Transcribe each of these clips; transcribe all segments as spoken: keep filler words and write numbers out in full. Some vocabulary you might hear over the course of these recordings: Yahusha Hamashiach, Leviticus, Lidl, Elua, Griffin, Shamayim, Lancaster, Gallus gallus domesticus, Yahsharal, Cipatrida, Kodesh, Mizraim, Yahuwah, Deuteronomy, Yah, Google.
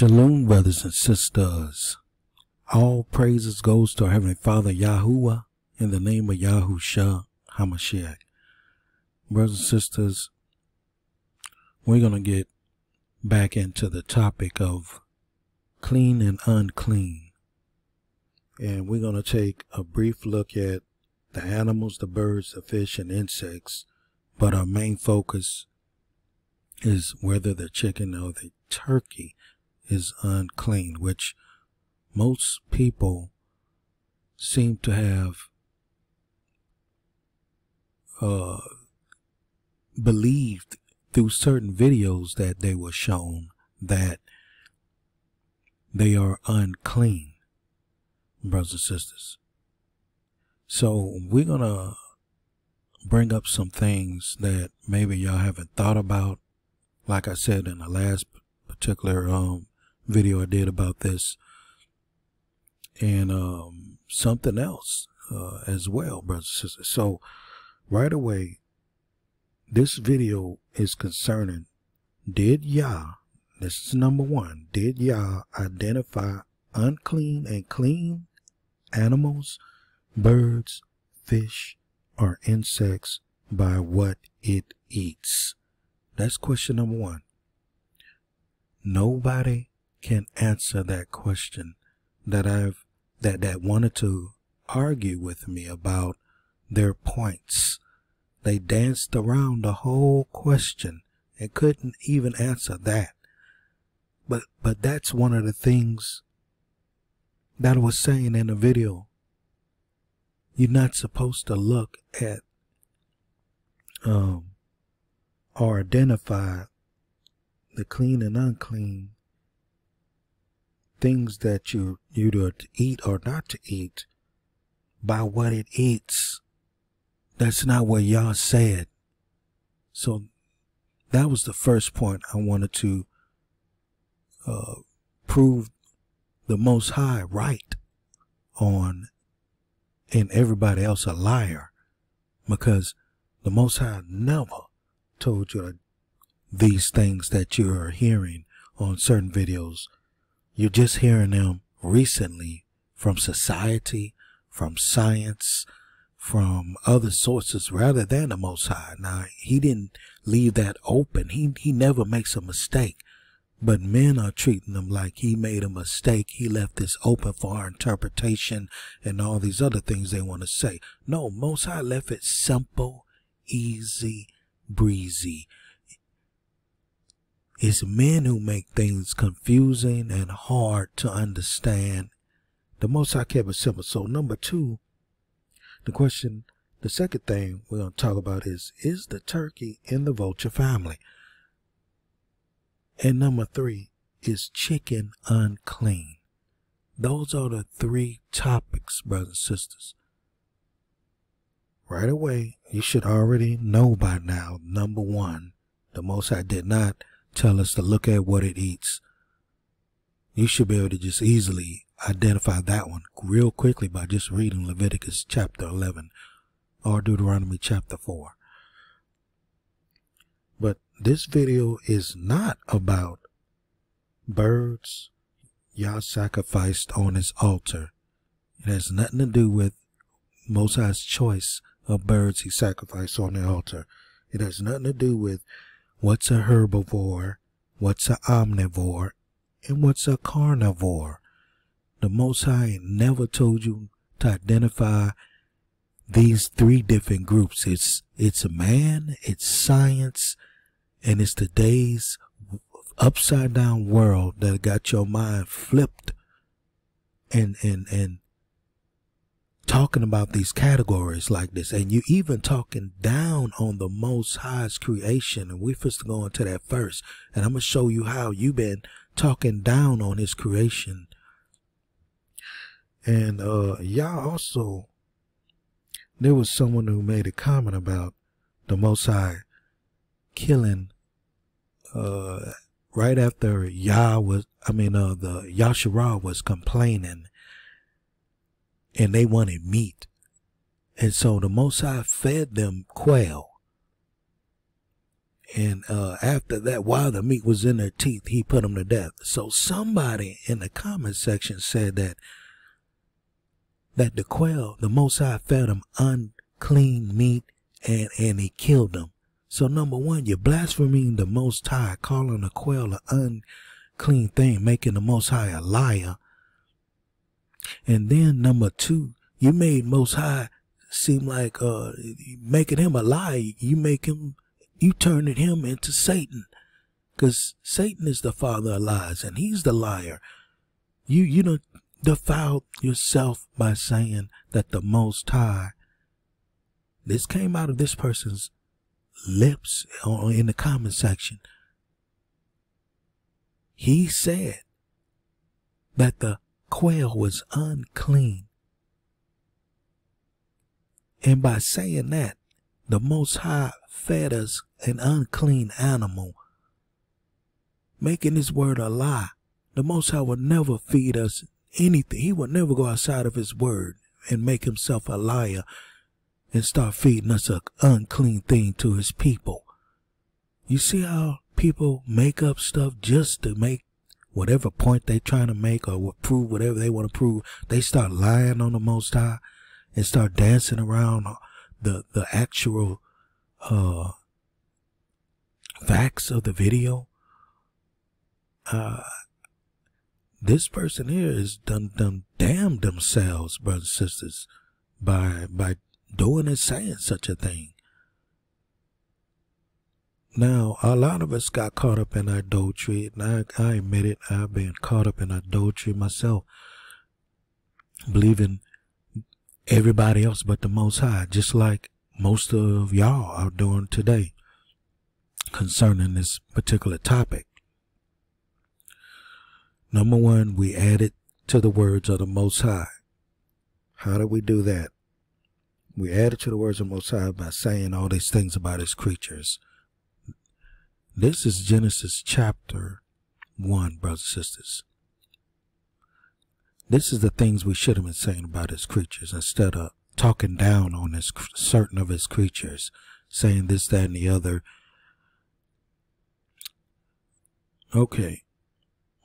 Shalom, brothers and sisters. All praises goes to our Heavenly Father, Yahuwah, in the name of Yahusha Hamashiach. Brothers and sisters, we're going to get back into the topic of clean and unclean. And we're going to take a brief look at the animals, the birds, the fish, and insects. But our main focus is whether the chicken or the turkey is unclean, which most people seem to have uh, believed through certain videos that they were shown that they are unclean, brothers and sisters. So we're going to bring up some things that maybe y'all haven't thought about. Like I said in the last particular um, video I did about this, and um, something else uh, as well, brothers and sisters. So right away, this video is concerning, did Yah, this is number one, did Yah identify unclean and clean animals, birds, fish, or insects by what it eats? That's question number one. Nobody can answer that question that I've that that wanted to argue with me about their points. They danced around the whole question and couldn't even answer that. But but that's one of the things that I was saying in the video. You're not supposed to look at um or identify the clean and unclean things that you you do to eat or not to eat by what it eats. That's not what Yah said. So that was the first point I wanted to uh, prove the Most High right on, and everybody else a liar, because the Most High never told you these things that you are hearing on certain videos. You're just hearing them recently from society, from science, from other sources rather than the Most High. Now, he didn't leave that open. He, he never makes a mistake. But men are treating him like he made a mistake. He left this open for our interpretation and all these other things they want to say. No, Most High left it simple, easy, breezy. It's men who make things confusing and hard to understand. The Most High kept it simple. So number two, the question, the second thing we're going to talk about is, is the turkey in the vulture family? And number three, is chicken unclean? Those are the three topics, brothers and sisters. Right away, you should already know by now, number one, the Most High did not tell us to look at what it eats. You should be able to just easily identify that one real quickly by just reading Leviticus chapter eleven or Deuteronomy chapter four. But this video is not about birds Yah sacrificed on his altar. It has nothing to do with Most High's choice of birds he sacrificed on the altar. It has nothing to do with what's a herbivore, what's an omnivore, and what's a carnivore. The Most High never told you to identify these three different groups. It's it's man, it's science, and it's today's upside down world that got your mind flipped and and and talking about these categories like this, and you even talking down on the Most High's creation. And we're first going to that first, and I'm gonna show you how you've been talking down on his creation. And uh y'all also, there was someone who made a comment about the Most High killing uh right after Yah was, I mean uh the Yahsharal was complaining, and they wanted meat. And so the Most High fed them quail. And uh, after that, while the meat was in their teeth, he put them to death. So somebody in the comment section said that that the quail, the Most High, fed them unclean meat and, and he killed them. So number one, you're blaspheming the Most High, calling a quail an unclean thing, making the Most High a liar. And then number two, you made Most High seem like uh, making him a liar. You make him, you turned him into Satan, because Satan is the father of lies and he's the liar. You you don't defile yourself by saying that the Most High. This came out of this person's lips or in the comment section. He said that the quail was unclean, and by saying that, the Most High fed us an unclean animal, making this word a lie. The Most High would never feed us anything. He would never go outside of his word and make himself a liar and start feeding us an unclean thing to his people. You see how people make up stuff just to make whatever point they're trying to make or prove whatever they want to prove. They start lying on the Most High and start dancing around the, the actual uh, facts of the video. Uh, this person here has done, done damned themselves, brothers and sisters, by, by doing and saying such a thing. Now, a lot of us got caught up in adultery, and I, I admit it, I've been caught up in adultery myself, believing everybody else but the Most High, just like most of y'all are doing today concerning this particular topic. Number one, we added to the words of the Most High. How did we do that? We added to the words of the Most High by saying all these things about his creatures. This is Genesis chapter one, brothers and sisters. This is the things we should have been saying about his creatures, instead of talking down on his, certain of his creatures, saying this, that, and the other. Okay,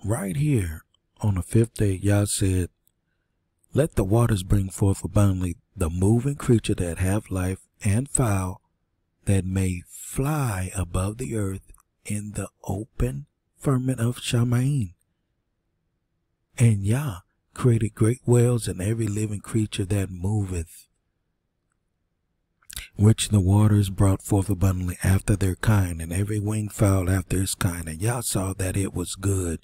right here on the fifth day, Yah said, "Let the waters bring forth abundantly the moving creature that have life, and fowl that may fly above the earth in the open firmament of Shamayim." And Yah created great whales and every living creature that moveth, which the waters brought forth abundantly after their kind, and every winged fowl after its kind. And Yah saw that it was good.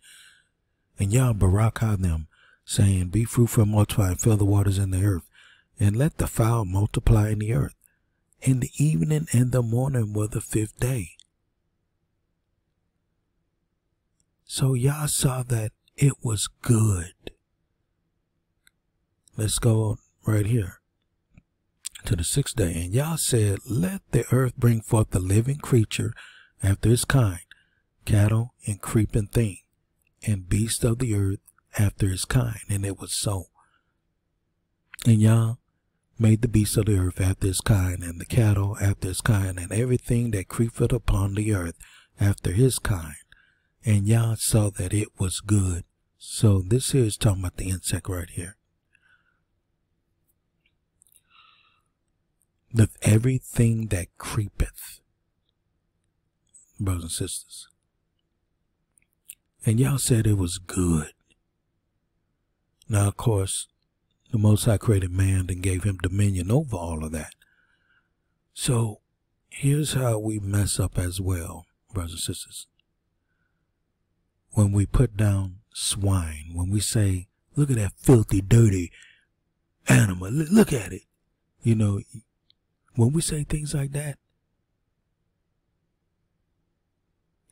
And Yah barakah them, saying, "Be fruitful and multiply, and fill the waters in the earth, and let the fowl multiply in the earth." In the evening and the morning were the fifth day. So Yah saw that it was good. Let's go right here to the sixth day. And Yah said, "Let the earth bring forth the living creature after its kind, cattle and creeping thing, and beast of the earth after its kind." And it was so. And Yah made the beasts of the earth after his kind, and the cattle after his kind, and everything that creepeth upon the earth after his kind. And Yah saw that it was good. So this here is talking about the insect right here. The everything that creepeth, brothers and sisters. And Yah said it was good. Now, of course, the Most High created man and gave him dominion over all of that. So here's how we mess up as well, brothers and sisters. When we put down swine, when we say, "Look at that filthy, dirty animal, look at it," you know, when we say things like that,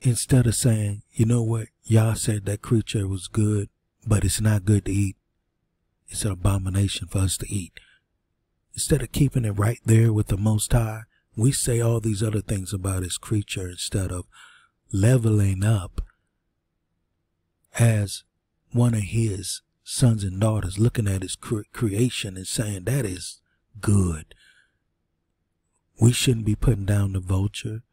instead of saying, "You know what, Yah said that creature was good, but it's not good to eat. It's an abomination for us to eat." Instead of keeping it right there with the Most High, we say all these other things about his creature instead of leveling up as one of his sons and daughters, looking at his cre creation and saying that is good. We shouldn't be putting down the vulture.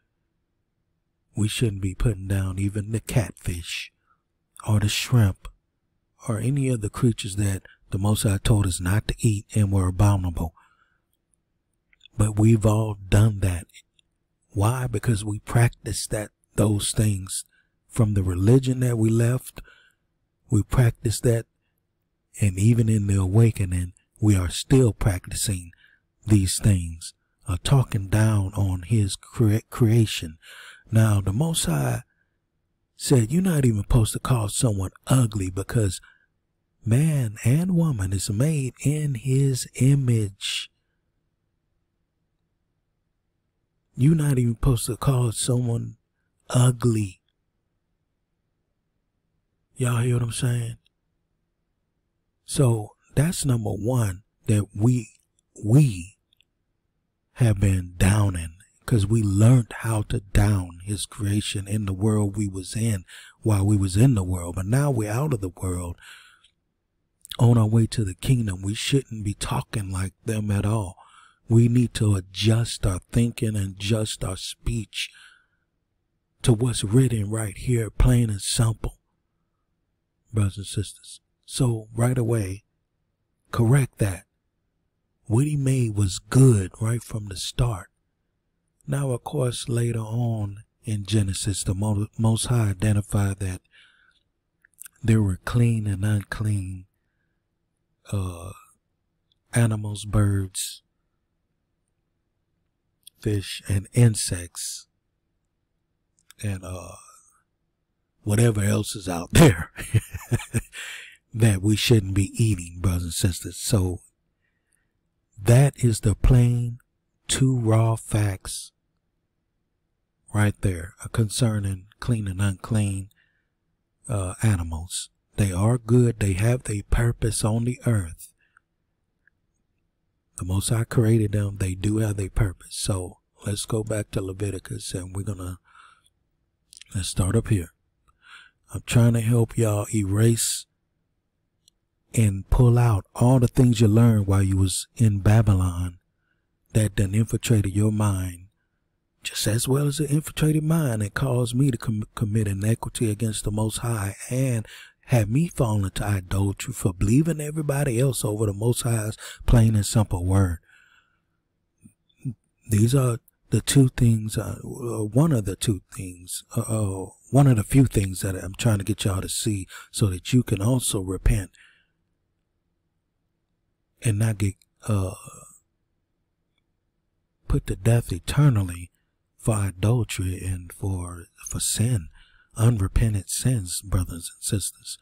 We shouldn't be putting down even the catfish or the shrimp or any of the creatures that the Most High told us not to eat and were abominable. But we've all done that. Why? Because we practiced that those things from the religion that we left. We practiced that, and even in the awakening, we are still practicing these things, uh, talking down on his cre creation. Now, the Most High said, you're not even supposed to call someone ugly because man and woman is made in his image. You're not even supposed to call someone ugly. Y'all hear what I'm saying? So that's number one, that we we have been downing, because we learned how to down his creation in the world we was in while we was in the world. But now we're out of the world on our way to the kingdom. We shouldn't be talking like them at all. We need to adjust our thinking and adjust our speech to what's written right here, plain and simple. Brothers and sisters, so right away, correct that. What he made was good right from the start. Now, of course, later on in Genesis, the Most High identified that there were clean and unclean uh, animals, birds, fish, and insects, and uh, whatever else is out there that we shouldn't be eating, brothers and sisters. So that is the plain, two raw facts right there concerning clean and unclean uh, animals. They are good. They have their purpose on the earth. The Most High created them. They do have their purpose. So let's go back to Leviticus, and we're gonna let's start up here. I'm trying to help y'all erase and pull out all the things you learned while you was in Babylon that then infiltrated your mind, just as well as it infiltrated mine and caused me to com commit inequity against the Most High and had me fall into idolatry for believing everybody else over the Most High's plain and simple word. These are the two things, uh, one of the two things, uh, uh, one of the few things that I'm trying to get y'all to see so that you can also repent and not get uh, put to death eternally for idolatry and for, for sin, unrepentant sins, brothers and sisters.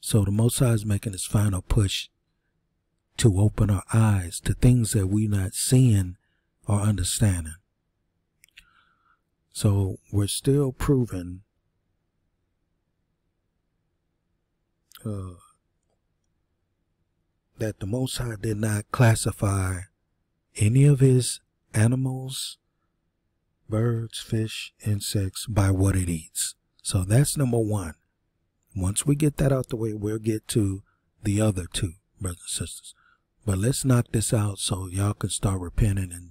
So the Most High is making his final push to open our eyes to things that we're not seeing or understanding. So we're still proving uh, that the Most High did not classify any of his animals, birds, fish, insects by what it eats. So that's number one. Once we get that out the way, we'll get to the other two, brothers and sisters. But let's knock this out so y'all can start repenting and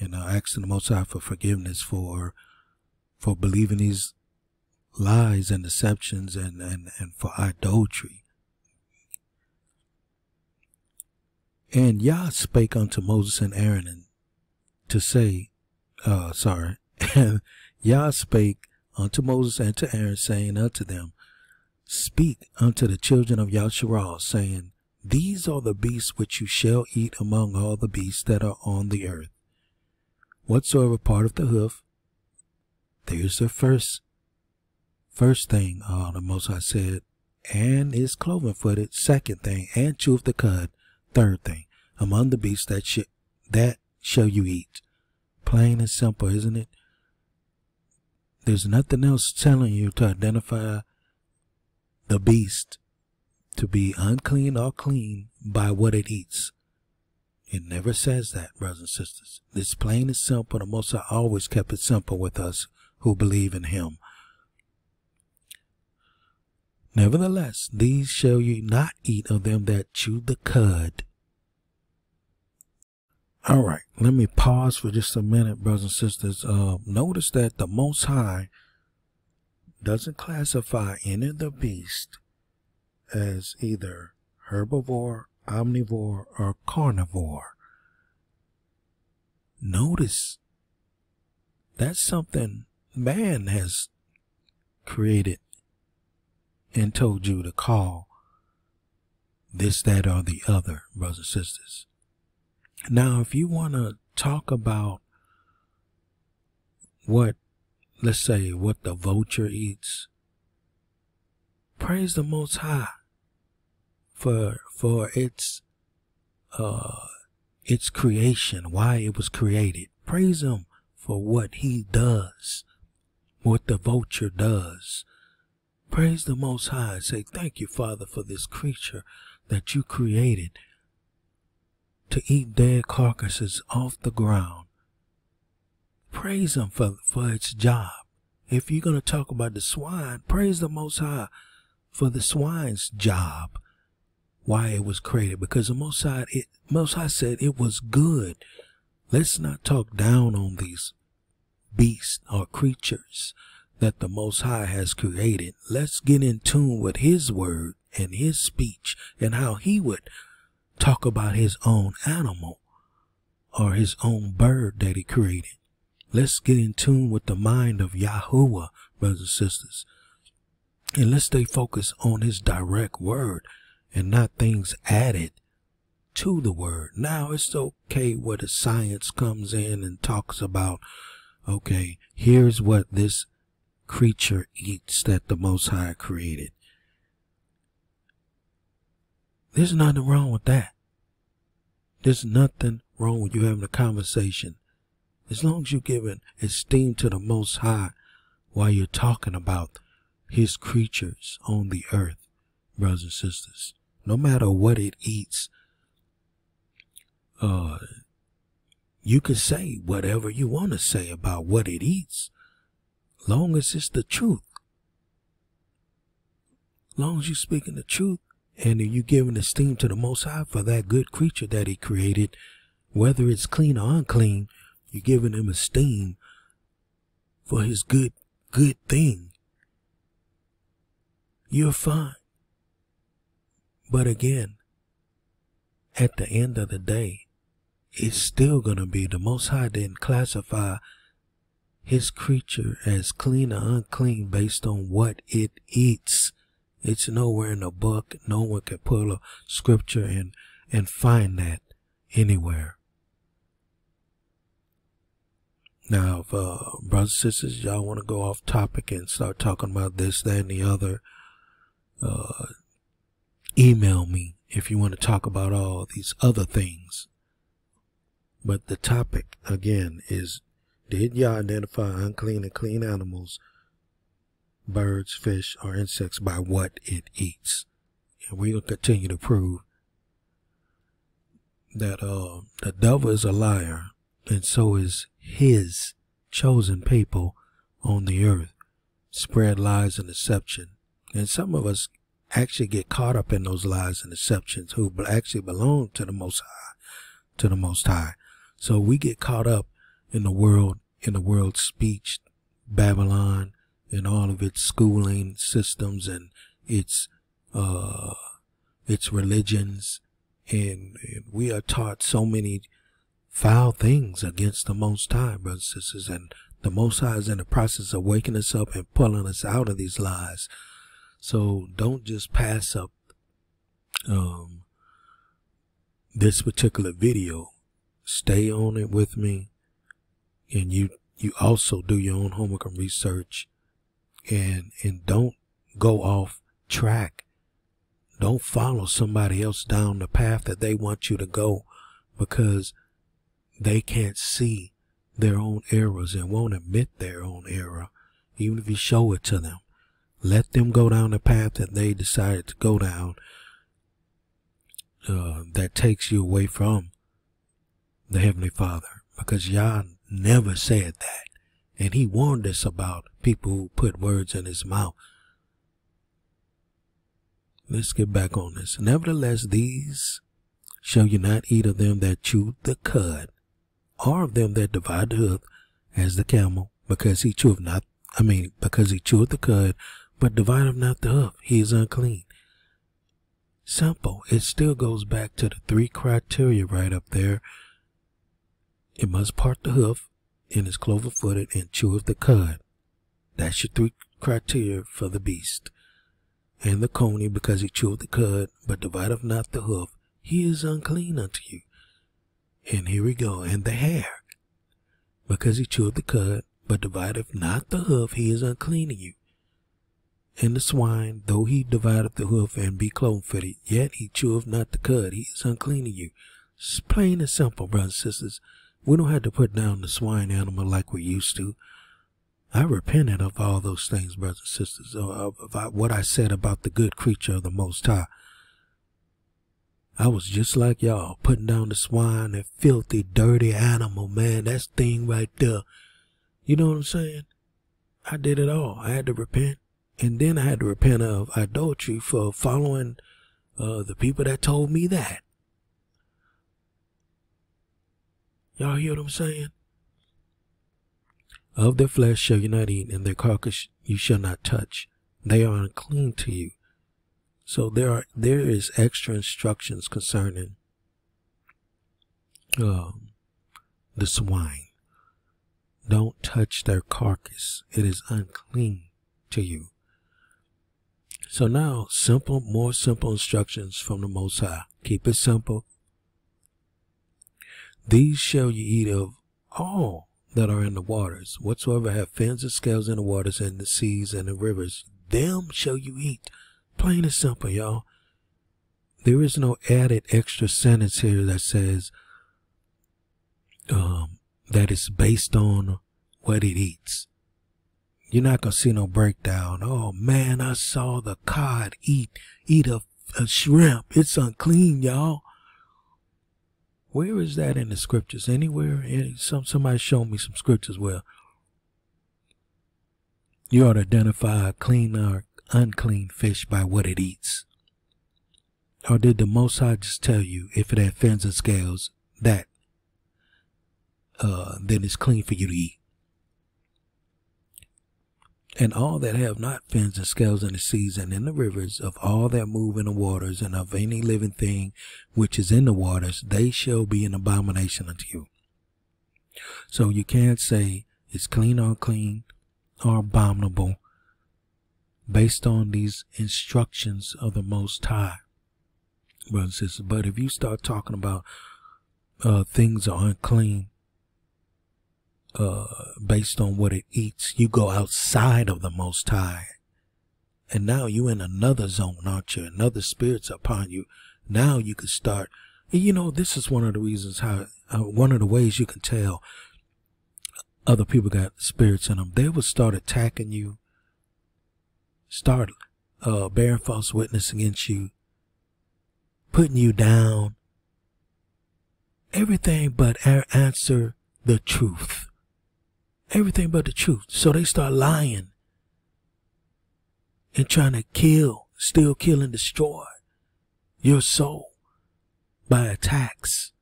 and uh, asking the Most High for forgiveness for for believing these lies and deceptions and, and, and for idolatry. And Yah spake unto Moses and Aaron and to say, uh, sorry, Yah spake unto Moses and to Aaron, saying unto them, speak unto the children of Yahsharal, saying, these are the beasts which you shall eat among all the beasts that are on the earth. Whatsoever part of the hoof, there's the first, first thing, uh, the Most High said, and is cloven footed, second thing, and chew of the cud, third thing, among the beasts that, sh that shall you eat. Plain and simple, isn't it? There's nothing else telling you to identify the beast to be unclean or clean by what it eats. It never says that, brothers and sisters. This plain and simple. The Most High always kept it simple with us who believe in him. Nevertheless, these shall ye not eat of them that chew the cud. All right, let me pause for just a minute, brothers and sisters. Uh, notice that the Most High doesn't classify any of the beast as either herbivore, omnivore, or carnivore. Notice that's something man has created and told you to call this, that, or the other, brothers and sisters. Now, if you want to talk about what, let's say, what the vulture eats, praise the Most High for for its uh its creation, why it was created. Praise him for what he does, what the vulture does. Praise the Most High. Say, thank you, Father, for this creature that you created to eat dead carcasses off the ground. Praise him for, for its job. If you're going to talk about the swine, praise the Most High for the swine's job, why it was created. Because the Most High, it, Most High said it was good. Let's not talk down on these beasts or creatures that the Most High has created. Let's get in tune with his word and his speech and how he would talk about his own animal or his own bird that he created. Let's get in tune with the mind of Yahuwah, brothers and sisters. And let's stay focused on his direct word and not things added to the word. Now, it's okay where the science comes in and talks about, okay, here's what this creature eats that the Most High created. There's nothing wrong with that. There's nothing wrong with you having a conversation, as long as you're giving esteem to the Most High while you're talking about his creatures on the earth, brothers and sisters. No matter what it eats, uh, you can say whatever you want to say about what it eats, long as it's the truth. Long as you're speaking the truth, and are you giving esteem to the Most High for that good creature that he created, whether it's clean or unclean, you're giving him esteem for his good, good thing, you're fine. But again, at the end of the day, it's still going to be the Most High didn't classify his creature as clean or unclean based on what it eats. It's nowhere in the book. No one can pull a scripture and, and find that anywhere. Now, if, uh, brothers and sisters, y'all want to go off topic and start talking about this, that, and the other, uh, email me if you want to talk about all these other things. But the topic, again, is did y'all identify unclean and clean animals, birds, fish, or insects by what it eats? And we're going to continue to prove that uh, the devil is a liar, and so is his chosen people on the earth. Spread lies and deception. And some of us actually get caught up in those lies and deceptions who actually belong to the Most High, to the Most High. So we get caught up in the world, in the world's speech, Babylon, and all of its schooling systems and its uh, its religions, and, and we are taught so many foul things against the Most High, brothers and sisters. And the Most High is in the process of waking us up and pulling us out of these lies. So don't just pass up um, this particular video. Stay on it with me, and you you also do your own homework and research. And, and don't go off track. Don't follow somebody else down the path that they want you to go, because they can't see their own errors and won't admit their own error, even if you show it to them. Let them go down the path that they decided to go down, uh, that takes you away from the Heavenly Father, because Yah never said that. And he warned us about people who put words in his mouth. Let's get back on this. Nevertheless, these shall you not eat of them that chew the cud, are of them that divide the earth as the camel, because he cheweth not, I mean, because he cheweth the cud, but divideth not the earth, he is unclean. Simple. It still goes back to the three criteria right up there. It must part the hoof, and is cloven-footed, and cheweth the cud. That's your three criteria for the beast. And the coney, because he cheweth the cud, but divideth not the hoof, he is unclean unto you. And here we go. And the hare, because he cheweth the cud, but divideth not the hoof, he is unclean to you. And the swine, though he divideth the hoof and be cloven-footed, yet he cheweth not the cud, he is unclean to you. It's plain and simple, brothers and sisters. We don't have to put down the swine animal like we used to. I repented of all those things, brothers and sisters, of what I said about the good creature of the Most High. I was just like y'all, putting down the swine, that filthy, dirty animal, man. That's thing right there. You know what I'm saying? I did it all. I had to repent. And then I had to repent of idolatry for following uh, the people that told me that. Y'all hear what I'm saying? Of their flesh shall you not eat, and their carcass you shall not touch. They are unclean to you. So there are there is extra instructions concerning um, the swine. Don't touch their carcass. It is unclean to you. So now, simple, more simple instructions from the Most High. Keep it simple. These shall ye eat of all that are in the waters, whatsoever have fins and scales in the waters, and the seas and the rivers, them shall you eat. Plain and simple, y'all. There is no added extra sentence here that says um, that it's based on what it eats. You're not going to see no breakdown. Oh, man, I saw the cod eat, eat a, a shrimp. It's unclean, y'all. Where is that in the scriptures? Anywhere? Any, some somebody showed me some scriptures where you ought to identify a clean or unclean fish by what it eats. Or did the Most High just tell you if it had fins and scales that uh, then it's clean for you to eat? And all that have not fins and scales in the seas and in the rivers, of all that move in the waters, and of any living thing which is in the waters, they shall be an abomination unto you. So you can't say it's clean or unclean or abominable based on these instructions of the Most High, brothers and sisters. But if you start talking about uh, things are unclean Uh, based on what it eats, you go outside of the Most High, and now you in another zone, aren't you? Another spirit's upon you. Now you can start, and you know, this is one of the reasons how uh, one of the ways you can tell other people got spirits in them. They will start attacking you, start uh, bearing false witness against you, putting you down, everything but answer the truth. Everything but the truth. So they start lying and trying to kill, steal, kill, and destroy your soul by attacks,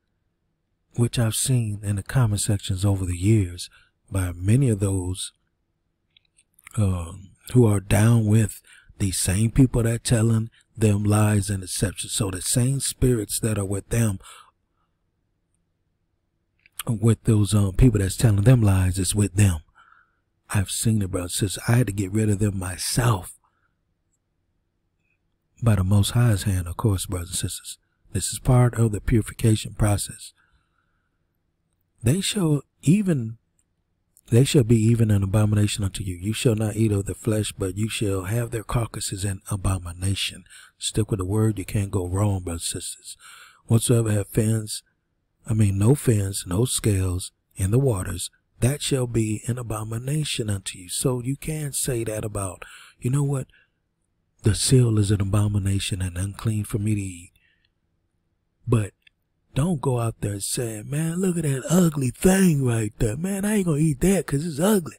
which I've seen in the comment sections over the years by many of those um, who are down with these same people that are telling them lies and deception. So the same spirits that are with them, with those um, people that's telling them lies, is with them. I've seen it, brothers and sisters. I had to get rid of them myself by the Most High's hand, of course, brothers and sisters. This is part of the purification process. They shall even, they shall be even an abomination unto you. You shall not eat of their flesh, but you shall have their carcasses an abomination. Stick with the word. You can't go wrong, brothers and sisters. Whatsoever have fins, I mean, no fins, no scales in the waters, that shall be an abomination unto you. So you can't say that about, you know what? The seal is an abomination and unclean for me to eat. But don't go out there and say, man, look at that ugly thing right there. Man, I ain't going to eat that because it's ugly.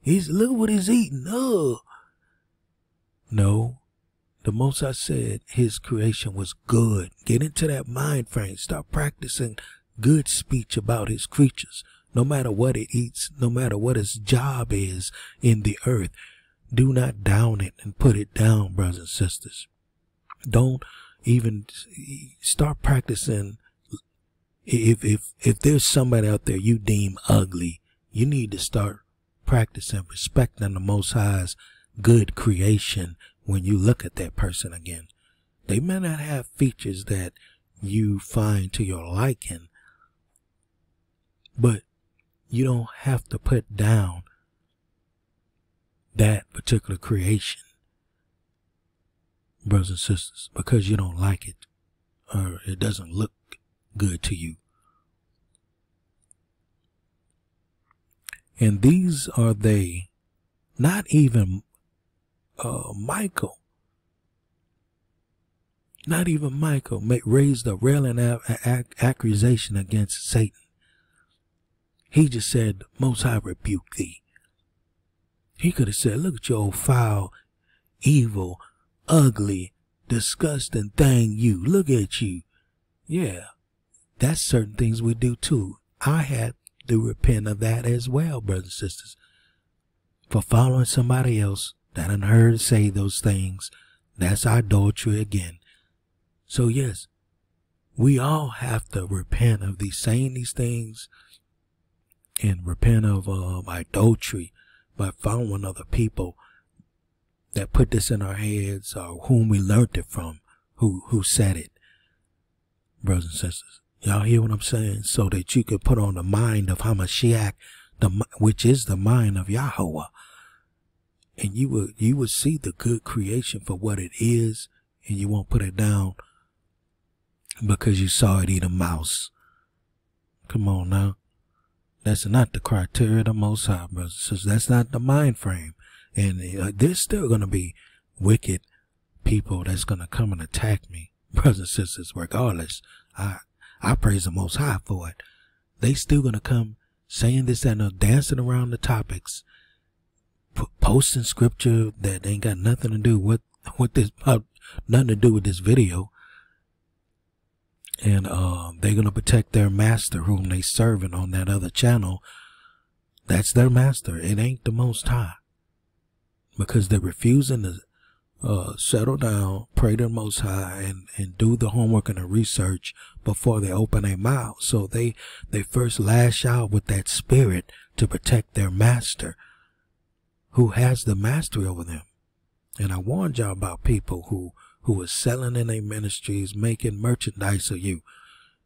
He's, look what he's eating. Oh. No. The Most High said his creation was good. Get into that mind frame. Start practicing good speech about his creatures, no matter what it eats, no matter what its job is in the earth. Do not down it and put it down, brothers and sisters. Don't even start practicing. If, if, if there's somebody out there you deem ugly, you need to start practicing respecting the Most High's good creation when you look at that person again. They may not have features that you find to your liking, but you don't have to put down that particular creation, brothers and sisters, because you don't like it or it doesn't look good to you. And these are they, not even uh, Michael, not even Michael raised a railing accusation against Satan. He just said, Most High rebuke thee. He could have said, look at your foul, evil, ugly, disgusting thing you. Look at you. Yeah, that's certain things we do too. I had to repent of that as well, brothers and sisters. For following somebody else that I heard say those things, that's idolatry again. So yes, we all have to repent of these saying these things and repent of uh, idolatry by following other people that put this in our heads or whom we learned it from, who, who said it, brothers and sisters. Y'all hear what I'm saying? So that you can put on the mind of Hamashiach, the, which is the mind of Yahuwah. And you will, you will see the good creation for what it is, and you won't put it down because you saw it eat a mouse. Come on now. That's not the criteria of the Most High, brothers and sisters. That's not the mind frame. And uh, there's still going to be wicked people that's going to come and attack me, brothers and sisters, regardless. I, I praise the Most High for it. They still going to come saying this and uh, dancing around the topics, p posting scripture that ain't got nothing to do with, with this, uh, nothing to do with this video. And uh, they're going to protect their master whom they serving on that other channel. That's their master. It ain't the Most High. Because they're refusing to uh, settle down, pray to the Most High, and, and do the homework and the research before they open their mouth. So they, they first lash out with that spirit to protect their master who has the mastery over them. And I warned y'all about people who who is selling in their ministries, making merchandise of you,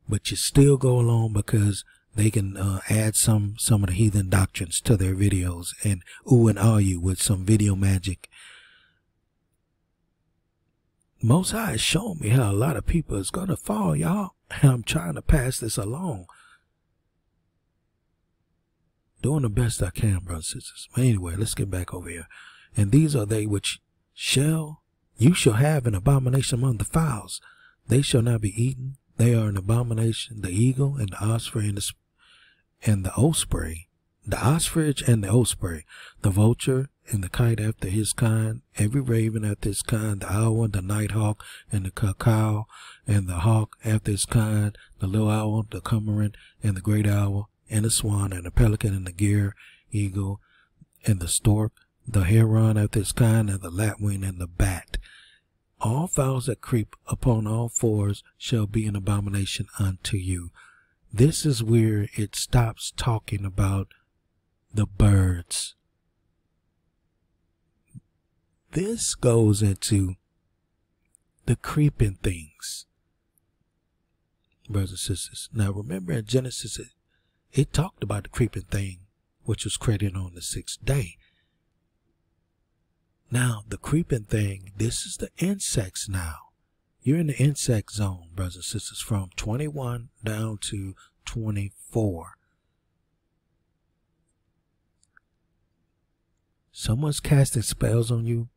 but you still go along because they can uh, add some some of the heathen doctrines to their videos and ooh and ah you with some video magic. Most High has shown me how a lot of people is gonna fall, y'all, and I'm trying to pass this along, doing the best I can, brothers and sisters. But anyway, let's get back over here. And these are they which shall You shall have an abomination among the fowls. They shall not be eaten. They are an abomination, the eagle and the osprey and the, and the osprey, the ostrich and the osprey, the vulture and the kite after his kind, every raven after his kind, the owl and the nighthawk and the cuckow and the hawk after his kind, the little owl, the cormorant and the great owl and the swan and the pelican and the gyre eagle and the stork, the heron after his kind, and the lapwing and the bat. All fowls that creep upon all fours shall be an abomination unto you. This is where it stops talking about the birds. This goes into the creeping things, brothers and sisters. Now remember in Genesis, it, it talked about the creeping thing, which was created on the sixth day. Now, the creeping thing, this is the insects now. You're in the insect zone, brothers and sisters, from twenty-one down to twenty-four. Someone's casting spells on you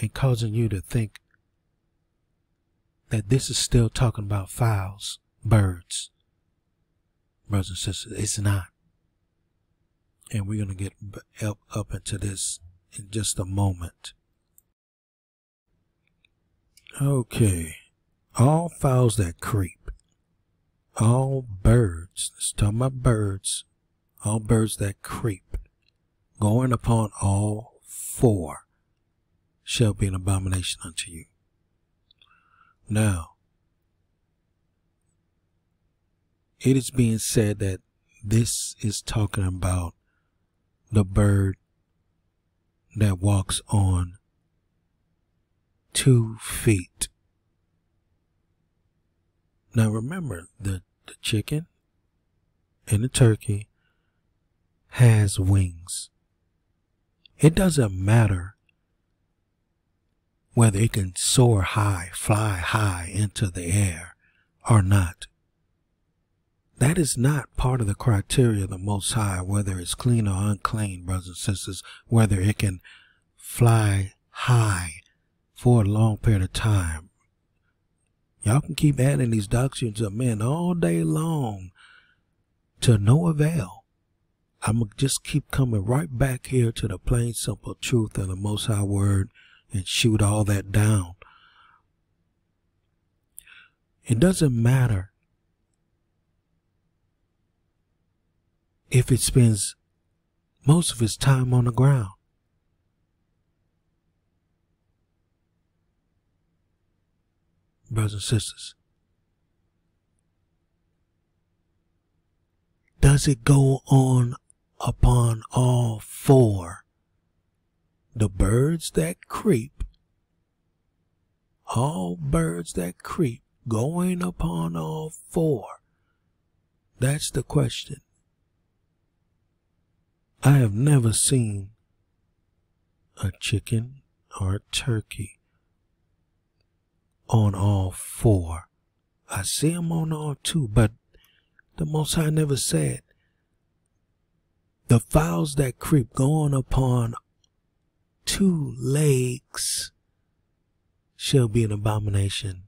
and causing you to think that this is still talking about fowls, birds. Brothers and sisters, it's not. And we're going to get up, up into this in just a moment. Okay. All fowls that creep. all birds, let's talk about birds, all birds that creep, going upon all four, shall be an abomination unto you. Now, it is being said that this is talking about the bird that walks on two feet. Now remember, the, the chicken and the turkey has wings. It doesn't matter whether it can soar high, fly high into the air or not. That is not part of the criteria of the Most High, whether it's clean or unclean, brothers and sisters, whether it can fly high for a long period of time. Y'all can keep adding these doctrines of men all day long to no avail. I'm going to just keep coming right back here to the plain, simple truth of the Most High Word and shoot all that down. It doesn't matter if it spends most of its time on the ground. Brothers and sisters, does it go on upon all four? The birds that creep, all birds that creep, going upon all four. That's the question. I have never seen a chicken or a turkey on all four. I see them on all two, but the Most High never said the fowls that creep going upon two legs shall be an abomination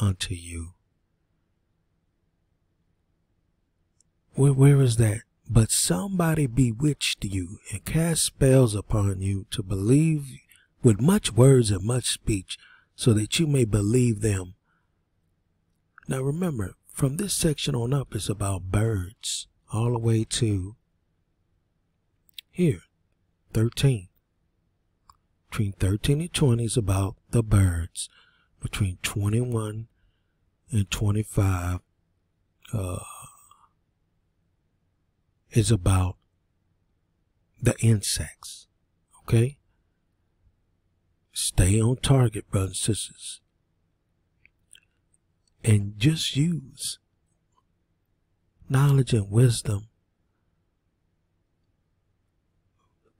unto you. Where, where is that? But somebody bewitched you and cast spells upon you to believe with much words and much speech, so that you may believe them. Now remember, from this section on up, it's about birds all the way to here, thirteen. Between thirteen and twenty is about the birds. Between twenty-one and twenty-five, uh, is about the insects. Okay? Stay on target, brothers and sisters. And just use knowledge and wisdom.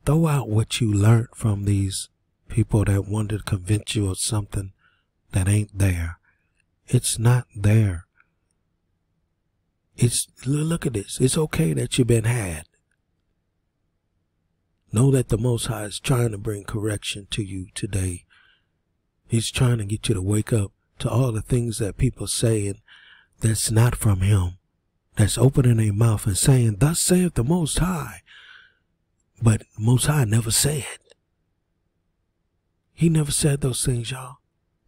Throw out what you learned from these people that wanted to convince you of something that ain't there. It's not there. It's, look at this. It's okay that you've been had. Know that the Most High is trying to bring correction to you today. He's trying to get you to wake up to all the things that people saying that's not from Him, that's opening their mouth and saying, "Thus saith the Most High." But the Most High never said. He never said those things, y'all.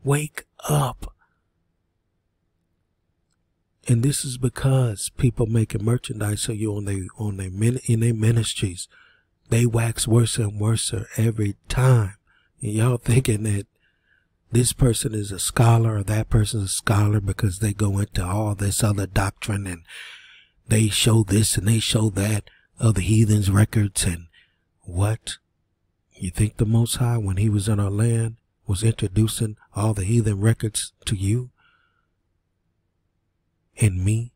Wake up. And this is because people making merchandise of you on their on their min, in their ministries. They wax worse and worse every time. And y'all thinking that this person is a scholar or that person's a scholar because they go into all this other doctrine and they show this and they show that of the heathens' records and what? You think the Most High, when He was in our land, was introducing all the heathen records to you? And me?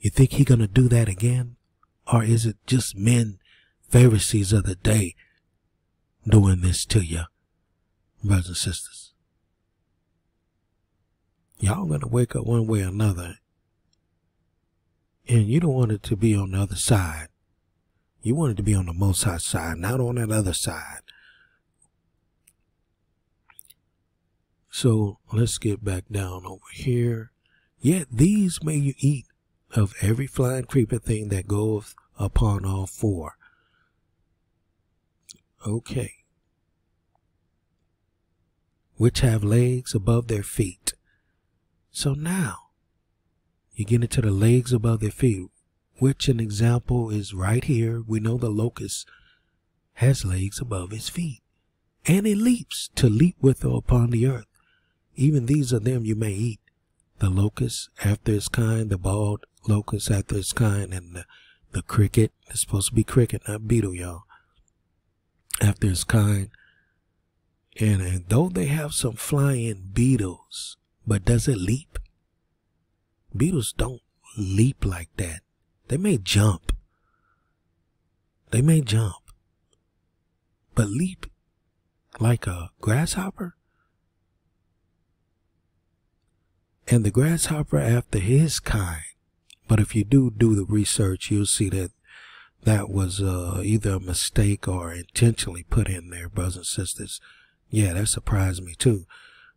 You think He gonna do that again? Or is it just men, Pharisees of the day, doing this to you, brothers and sisters? Y'all gonna wake up one way or another, and you don't want it to be on the other side. You want it to be on the Most High side, not on that other side. So let's get back down over here. Yet these may you eat of every flying creeping thing that goeth upon all four. Okay. Which have legs above their feet. So now, You get into the legs above their feet, which an example is right here. We know the locust has legs above his feet, and it leaps to leap with or upon the earth. Even these of them you may eat, the locust after its kind, the bald locust after its kind, and the, the cricket. It's supposed to be cricket, not beetle, y'all. After its kind. And, and though they have some flying beetles, but does it leap? Beetles don't leap like that. They may jump. They may jump. But leap like a grasshopper? And the grasshopper after his kind. But if you do do the research, you'll see that that was uh, either a mistake or intentionally put in there, brothers and sisters. Yeah, that surprised me too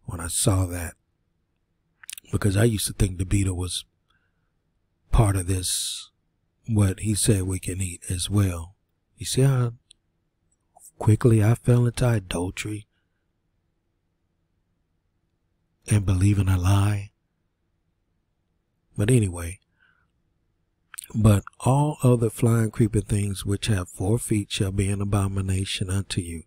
when I saw that, because I used to think the beetle was part of this, what he said we can eat as well. You see how quickly I fell into adultery and believing a lie? But anyway, but all other flying creeping things which have four feet shall be an abomination unto you.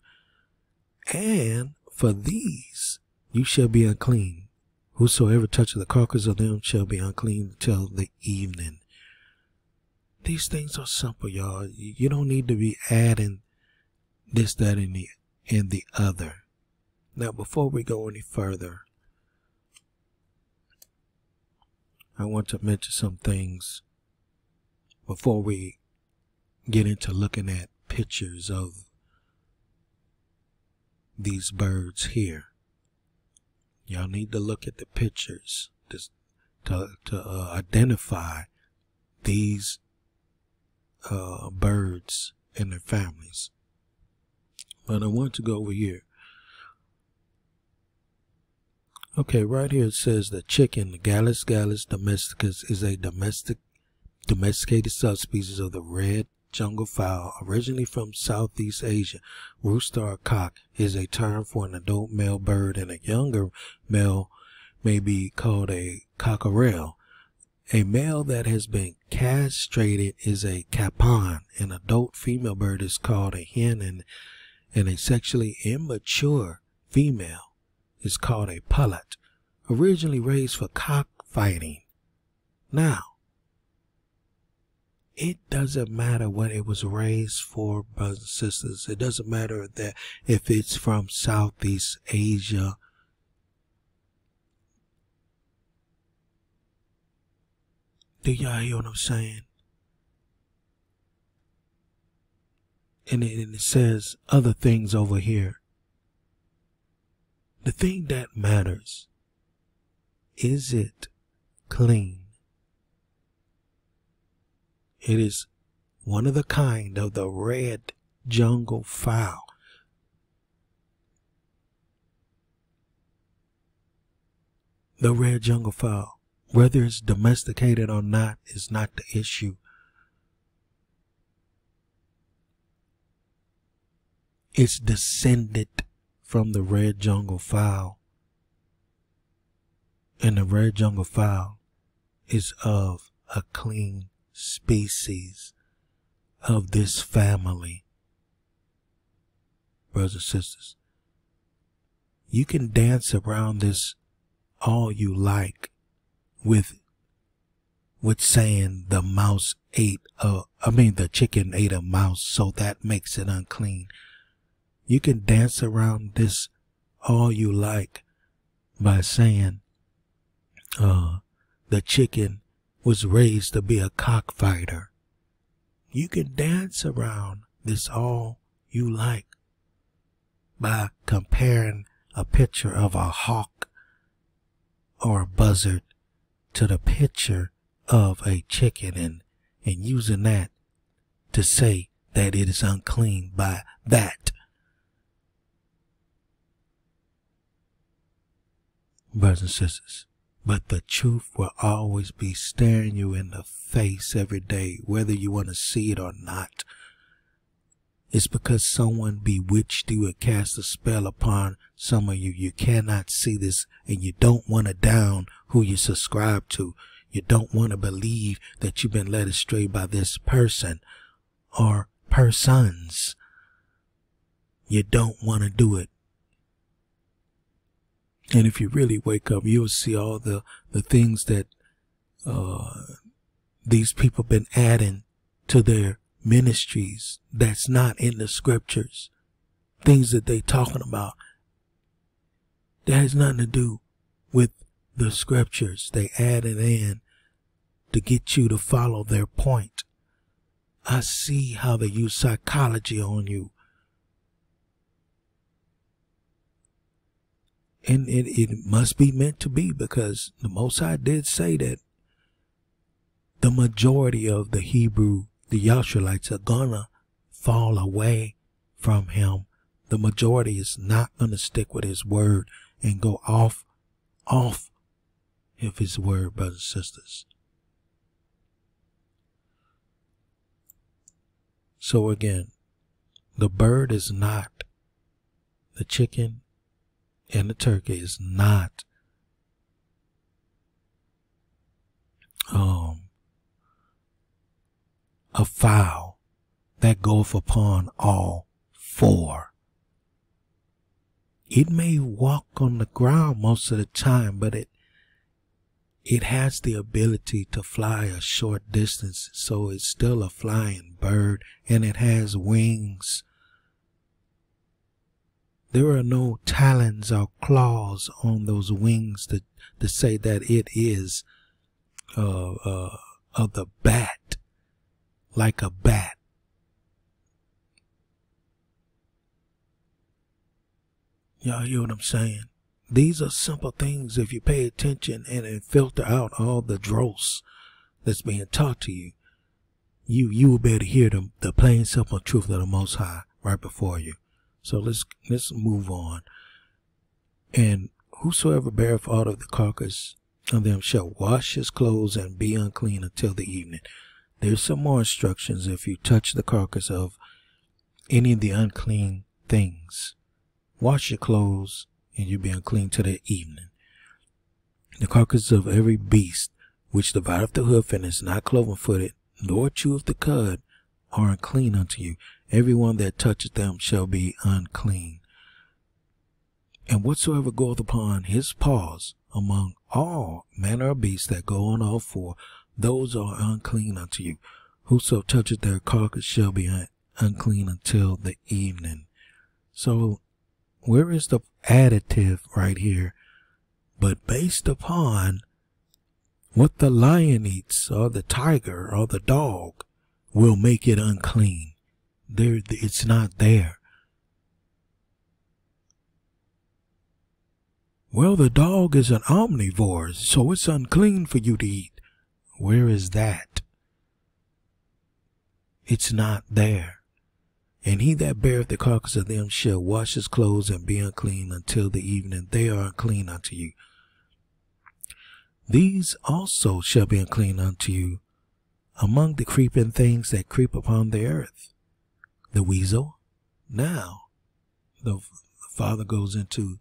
And for these you shall be unclean. Whosoever touches the carcass of them shall be unclean till the evening. These things are simple, y'all. You don't need to be adding this, that, and the, and the other. Now, before we go any further, I want to mention some things before we get into looking at pictures of these birds here. Y'all need to look at the pictures to, to, to uh, identify these uh, birds and their families. But I want to go over here. Okay, right here it says the chicken, the Gallus gallus domesticus, is a domestic domesticated subspecies of the red jungle fowl, originally from Southeast Asia. Rooster or cock is a term for an adult male bird, and a younger male may be called a cockerel. A male that has been castrated is a capon. An adult female bird is called a hen, and, and a sexually immature female is called a pullet. Originally raised for cockfighting. Now, it doesn't matter what it was raised for, brothers and sisters. It doesn't matter that if it's from Southeast Asia. Do y'all hear what I'm saying? And it, and it says other things over here. The thing that matters, is it clean? It is one of the kind of the red jungle fowl. The red jungle fowl, whether it's domesticated or not, is not the issue. It's descended from the red jungle fowl. And the red jungle fowl is of a clean species of this family. Brothers and sisters, you can dance around this all you like with with saying the mouse ate a, I mean the chicken ate a mouse, so that makes it unclean. You can dance around this all you like by saying uh the chicken was raised to be a cockfighter. You can dance around this all you like by comparing a picture of a hawk or a buzzard to the picture of a chicken, and, and using that to say that it is unclean by that. Brothers and sisters, but the truth will always be staring you in the face every day, whether you want to see it or not. It's because someone bewitched you and cast a spell upon some of you. You cannot see this, and you don't want to down who you subscribe to. You don't want to believe that you've been led astray by this person or persons. You don't want to do it. And if you really wake up, you'll see all the, the things that uh, these people have been adding to their ministries that's not in the scriptures. Things that they're talking about that has nothing to do with the scriptures. They add it in to get you to follow their point. I see how they use psychology on you. And it, it must be meant to be, because the Most High did say that the majority of the Hebrew, the Yahshuralites, are gonna fall away from him. The majority is not gonna stick with his word and go off, off of his word, brothers and sisters. So again, the bird is not, the chicken and the turkey is not um, a fowl that goeth upon all four. It may walk on the ground most of the time, but it it has the ability to fly a short distance, so it's still a flying bird, and it has wings. There are no talons or claws on those wings to, to say that it is uh, uh, of the bat, like a bat. Y'all hear what I'm saying? These are simple things if you pay attention and filter out all the dross that's being taught to you. You, you will be able to hear the, the plain, simple truth of the Most High right before you. So let's, let's move on. And whosoever beareth aught of the carcass of them shall wash his clothes and be unclean until the evening. There's some more instructions if you touch the carcass of any of the unclean things. Wash your clothes and you'll be unclean till the evening. The carcass of every beast which divideth the hoof and is not cloven footed, nor cheweth the cud, are unclean unto you. Everyone that toucheth them shall be unclean. And whatsoever goeth upon his paws among all manner of beasts that go on all four, those are unclean unto you. Whoso toucheth their carcass shall be un unclean until the evening. So where is the additive right here? But based upon what the lion eats, or the tiger, or the dog, will make it unclean. There, it's not there. Well, the dog is an omnivore, so it's unclean for you to eat. Where is that? It's not there. And he that beareth the carcass of them shall wash his clothes and be unclean until the evening. They are unclean unto you. These also shall be unclean unto you among the creeping things that creep upon the earth. The weasel. Now, the father goes into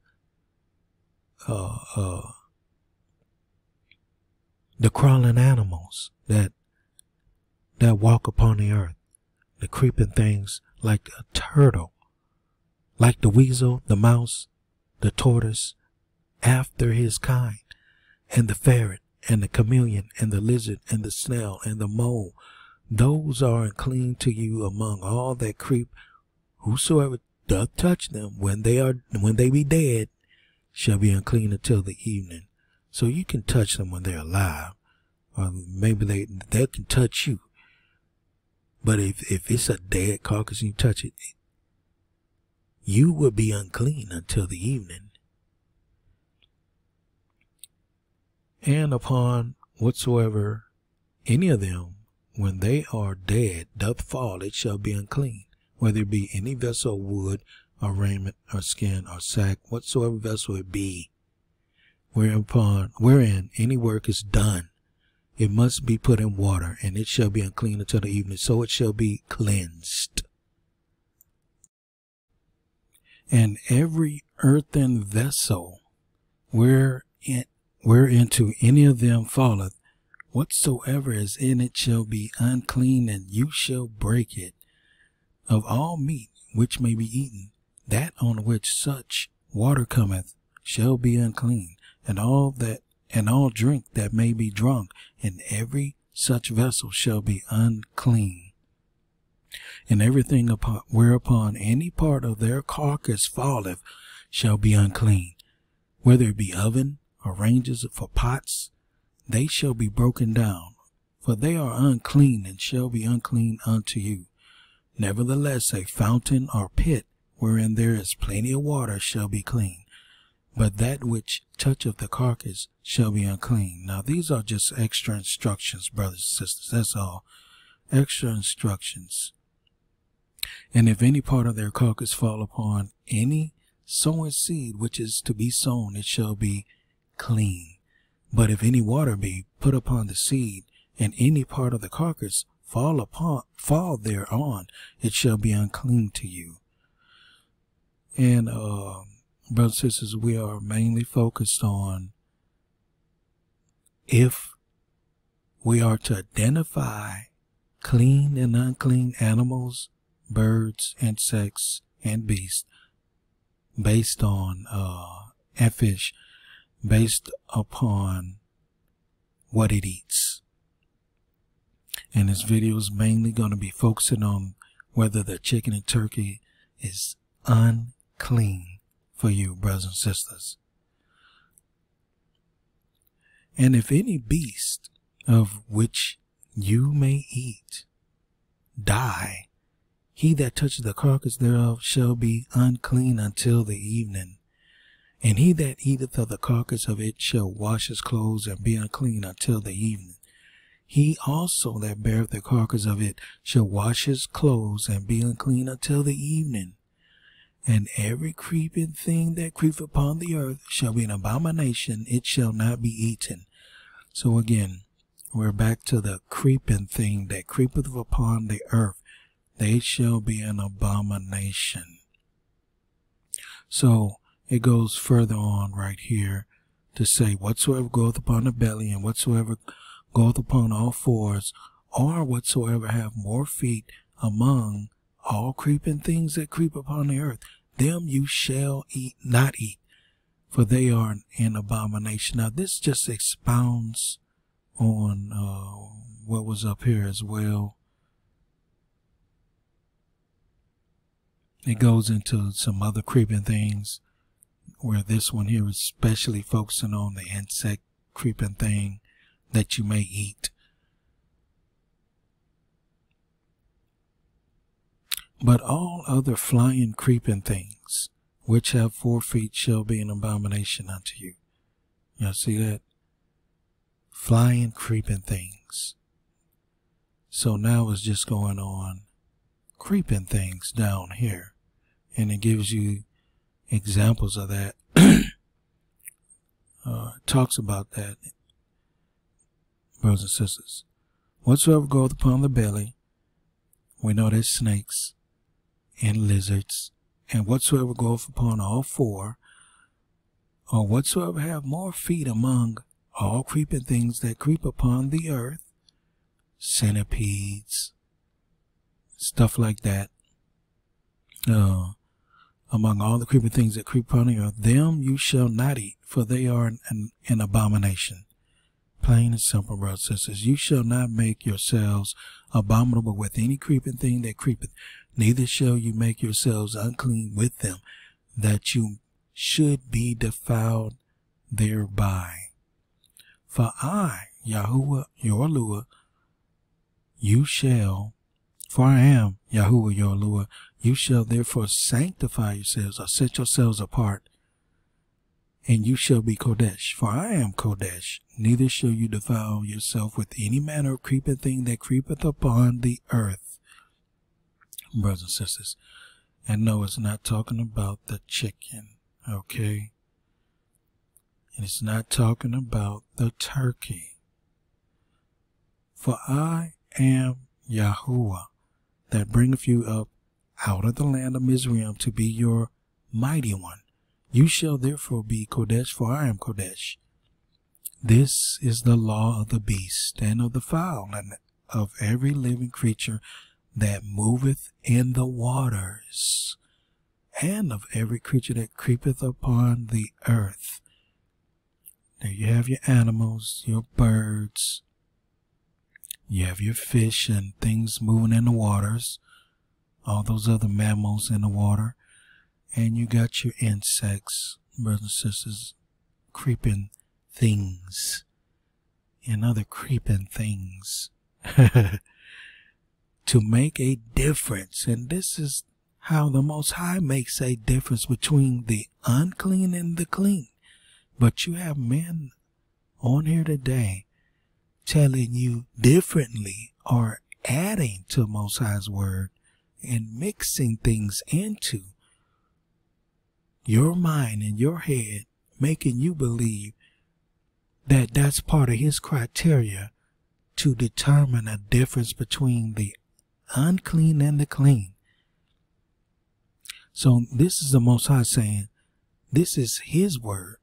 uh, uh, the crawling animals that that walk upon the earth, the creeping things like a turtle, like the weasel, the mouse, the tortoise, after his kind, and the ferret, and the chameleon, and the lizard, and the snail, and the mole. Those are unclean to you among all that creep. Whosoever doth touch them when they are when they be dead shall be unclean until the evening. So you can touch them when they're alive, or maybe they they can touch you. But if if it's a dead carcass and you touch it, you will be unclean until the evening. And upon whatsoever any of them, when they are dead, doth fall, it shall be unclean, whether it be any vessel of wood, or raiment, or skin, or sack, whatsoever vessel it be, whereupon, wherein any work is done, it must be put in water, and it shall be unclean until the evening, so it shall be cleansed. And every earthen vessel, wherein, whereinto any of them falleth, Whatsoever is in it shall be unclean, and you shall break it. Of all meat which may be eaten, that on which such water cometh shall be unclean, and all that and all drink that may be drunk in every such vessel shall be unclean. And everything upon whereupon any part of their carcass falleth shall be unclean, whether it be oven or ranges for pots, they shall be broken down, for they are unclean, and shall be unclean unto you. Nevertheless, a fountain or pit wherein there is plenty of water shall be clean, but that which toucheth the carcass shall be unclean. Now, these are just extra instructions, brothers and sisters. That's all. Extra instructions. And if any part of their carcass fall upon any sowing seed which is to be sown, it shall be clean. But if any water be put upon the seed, and any part of the carcass fall upon fall thereon, it shall be unclean to you. And uh, brothers and sisters, we are mainly focused on if we are to identify clean and unclean animals, birds, insects, and beasts based on uh, and fish, based upon what it eats. And this video is mainly going to be focusing on whether the chicken and turkey is unclean for you, brothers and sisters. And if any beast of which you may eat die, he that touches the carcass thereof shall be unclean until the evening. And he that eateth of the carcass of it shall wash his clothes, and be unclean until the evening. He also that beareth the carcass of it shall wash his clothes, and be unclean until the evening. And every creeping thing that creepeth upon the earth shall be an abomination, it shall not be eaten. So again, we're back to the creeping thing that creepeth upon the earth. They shall be an abomination. So it goes further on right here to say, whatsoever goeth upon the belly, and whatsoever goeth upon all fours, or whatsoever have more feet among all creeping things that creep upon the earth, them you shall eat, not eat, for they are an, an abomination. Now, this just expounds on uh, what was up here as well. It goes into some other creeping things, where this one here is especially focusing on the insect creeping thing that you may eat. But all other flying creeping things which have four feet shall be an abomination unto you. Y'all see that? Flying creeping things. So now it's just going on creeping things down here, and it gives you examples of that. uh, talks about that, brothers and sisters. Whatsoever goeth upon the belly, we know there's snakes and lizards, and whatsoever goeth upon all four, or whatsoever have more feet among all creeping things that creep upon the earth, centipedes, stuff like that. Uh, Among all the creeping things that creep upon the earth, them you shall not eat, for they are an, an, an abomination. Plain and simple, brothers and sisters. You shall not make yourselves abominable with any creeping thing that creepeth, neither shall you make yourselves unclean with them, that you should be defiled thereby. For I, Yahuwah your Elua, you shall, for I am Yahuwah your Elua, you shall therefore sanctify yourselves, or set yourselves apart, and you shall be Kodesh, for I am Kodesh. Neither shall you defile yourself with any manner of creeping thing that creepeth upon the earth. Brothers and sisters, and no, it's not talking about the chicken, okay? And it's not talking about the turkey. For I am Yahuwah, that bringeth you up out of the land of Mizraim to be your mighty one. You shall therefore be Kodesh, for I am Kodesh. This is the law of the beast and of the fowl and of every living creature that moveth in the waters, and of every creature that creepeth upon the earth. There you have your animals, your birds, you have your fish and things moving in the waters, all those other mammals in the water, and you got your insects, brothers and sisters, creeping things and other creeping things to make a difference. And this is how the Most High makes a difference between the unclean and the clean. But you have men on here today telling you differently, or adding to Most High's word and mixing things into your mind and your head, making you believe that that's part of his criteria to determine a difference between the unclean and the clean. So this is the Most High saying, this is his word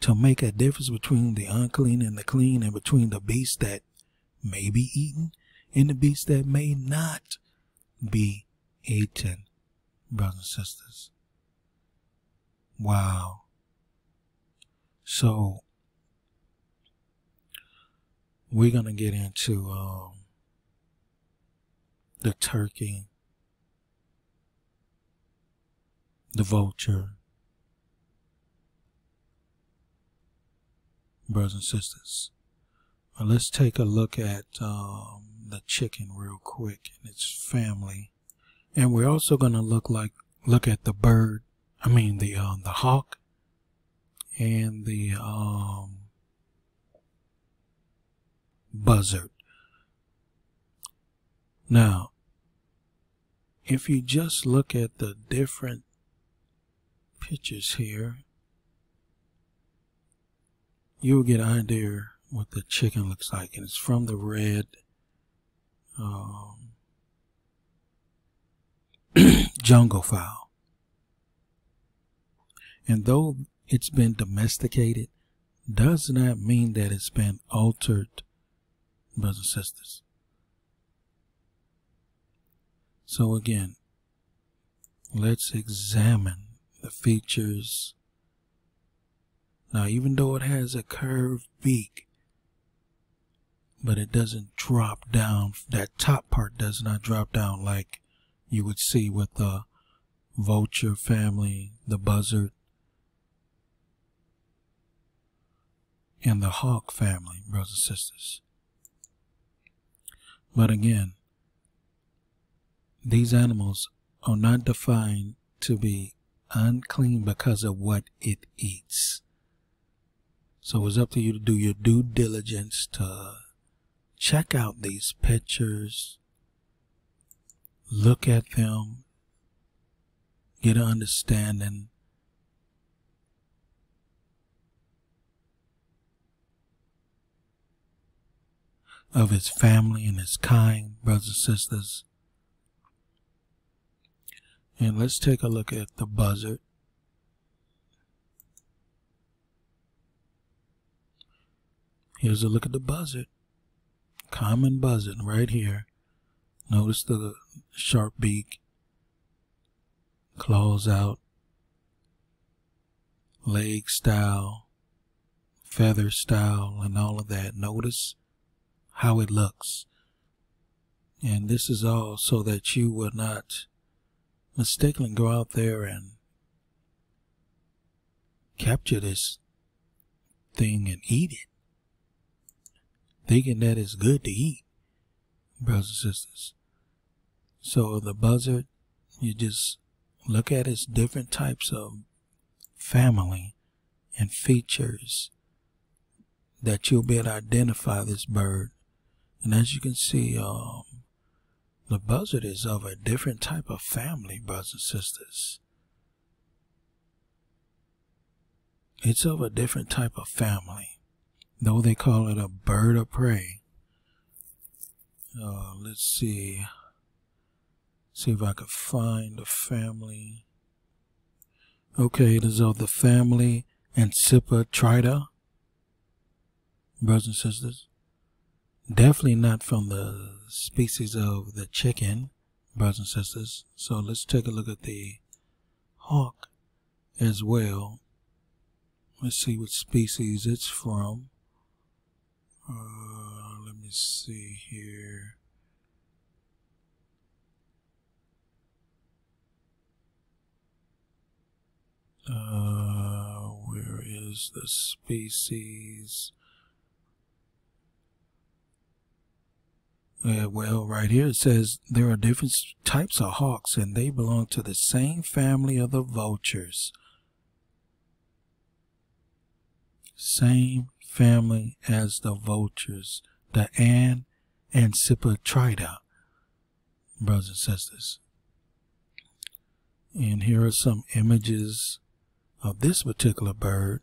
to make a difference between the unclean and the clean, and between the beast that may be eaten and the beast that may not be eaten, brothers and sisters. Wow. So we're going to get into um, the turkey, the vulture, brothers and sisters. Well, let's take a look at um, the chicken real quick and its family, and we're also going to look like look at the bird. I mean the um, the hawk and the um, buzzard. Now, if you just look at the different pictures here, you'll get an idea what the chicken looks like, and it's from the red um, jungle fowl. And though it's been domesticated, does not mean that it's been altered, brothers and sisters. So again, let's examine the features. Now, even though it has a curved beak, but it doesn't drop down. That top part does not drop down like you would see with the vulture family, the buzzard, and the hawk family, brothers and sisters. But again, these animals are not defined to be unclean because of what it eats. So it's up to you to do your due diligence to check out these pictures, look at them, get an understanding, of his family and his kind, brothers and sisters. And let's take a look at the buzzard. Here's a look at the buzzard. Common buzzard right here. Notice the sharp beak, claws out, leg style, feather style, and all of that. Notice how it looks, and this is all so that you will not mistakenly go out there and capture this thing and eat it, thinking that it's good to eat, brothers and sisters. So the buzzard, you just look at its different types of family and features that you'll be able to identify this bird. And as you can see, um, the buzzard is of a different type of family, brothers and sisters. It's of a different type of family, though they call it a bird of prey. Uh, let's see. See if I can find the family. Okay, it is of the family Cipatrida. brothers and sisters. Definitely not from the species of the chicken, brothers and sisters. So let's take a look at the hawk as well. Let's see what species it's from. Uh, let me see here. Uh, where is the species? Uh, well, right here it says there are different types of hawks and they belong to the same family of the vultures. Same family as the vultures, the An and Cipatrida, brothers and sisters. And here are some images of this particular bird,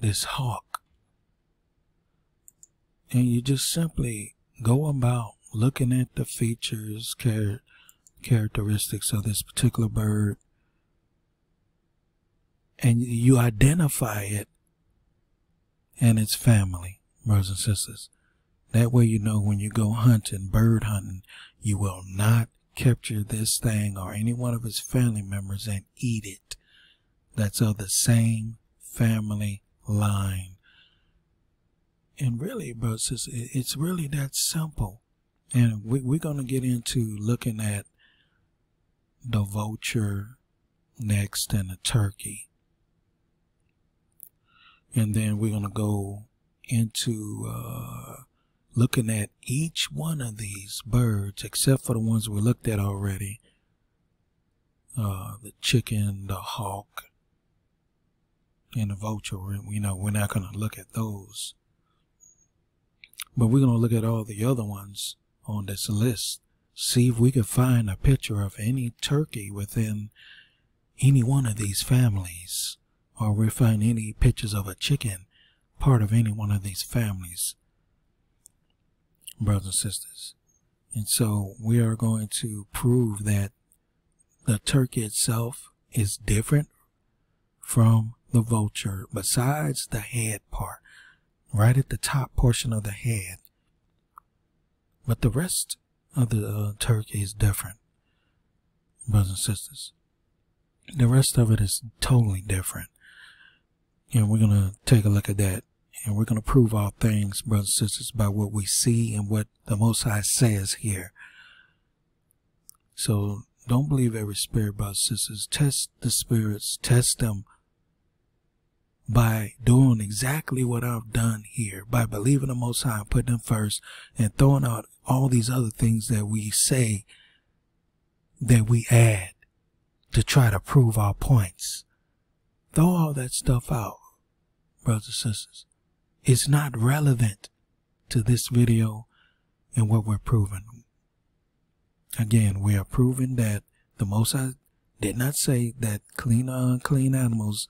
this hawk. And you just simply go about looking at the features, char characteristics of this particular bird, and you identify it and its family, brothers and sisters. That way you know when you go hunting, bird hunting, you will not capture this thing or any one of its family members and eat it. That's of the same family line. And really, brothers and sisters, it's really that simple. And we, we're going to get into looking at the vulture next and the turkey. And then we're going to go into uh, looking at each one of these birds, except for the ones we looked at already. Uh, the chicken, the hawk, and the vulture. You know, we're not going to look at those. But we're going to look at all the other ones on this list. See if we can find a picture of any turkey within any one of these families. Or we find any pictures of a chicken, part of any one of these families, brothers and sisters. And so we are going to prove that the turkey itself is different from the vulture, besides the head part, right at the top portion of the head. But the rest of the uh, turkey is different, brothers and sisters. The rest of it is totally different. And we're going to take a look at that. And we're going to prove all things, brothers and sisters, by what we see and what the Most High says here. So don't believe every spirit, brothers and sisters. Test the spirits. Test them by doing exactly what I've done here. By believing the Most High and putting them first. And throwing out all these other things that we say, that we add to try to prove our points. Throw all that stuff out, brothers and sisters. It's not relevant to this video and what we're proving. Again, we are proving that the Most High did not say that clean or unclean animals,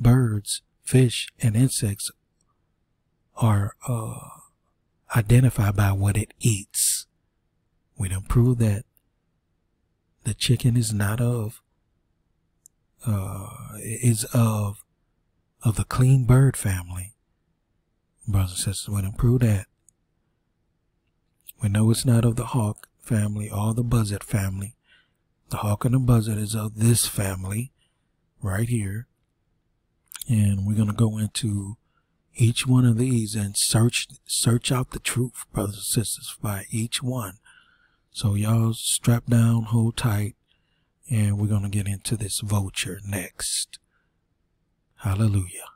birds, fish, and insects are uh, identified by what it eats. We done proved that the chicken is not of Uh, is of of the clean bird family, brothers and sisters. We done proved that. We know it's not of the hawk family or the buzzard family. The hawk and the buzzard is of this family right here. And we're going to go into each one of these and search search out the truth, brothers and sisters, by each one. So y'all strap down, hold tight. And we're going to get into this vulture next. Hallelujah.